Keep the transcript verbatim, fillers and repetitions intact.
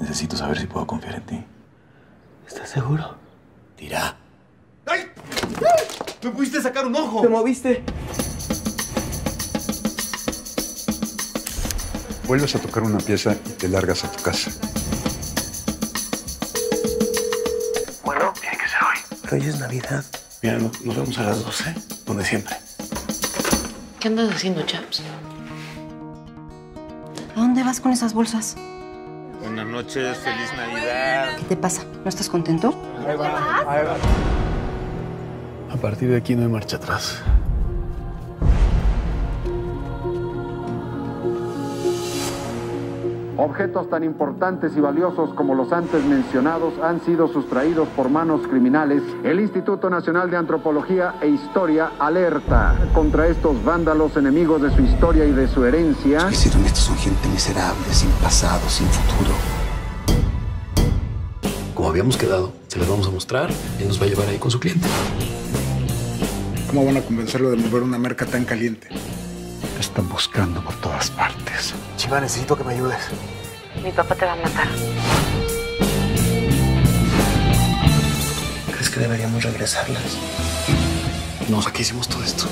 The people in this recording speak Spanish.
Necesito saber si puedo confiar en ti. ¿Estás seguro? Tira. ¡Ay! ¡Me pudiste sacar un ojo! ¡Te moviste! Vuelves a tocar una pieza y te largas a tu casa. Bueno, tiene que ser hoy. Pero hoy es Navidad. Mira, nos, nos vemos a las doce, donde siempre. ¿Qué andas haciendo, Chaps? ¿A dónde vas con esas bolsas? Buenas noches, feliz Navidad. ¿Qué te pasa? ¿No estás contento? Ahí va, ahí va. A partir de aquí no hay marcha atrás. Objetos tan importantes y valiosos como los antes mencionados han sido sustraídos por manos criminales. El Instituto Nacional de Antropología e Historia alerta contra estos vándalos enemigos de su historia y de su herencia. Los que hicieron esto son gente miserable, sin pasado, sin futuro. Como habíamos quedado, se las vamos a mostrar. Él nos va a llevar ahí con su cliente. ¿Cómo van a convencerlo de mover una marca tan caliente? Te están buscando por todas partes. Chiva, necesito que me ayudes. Mi papá te va a matar. ¿Crees que deberíamos regresarlas? Nos, aquí hicimos todo esto.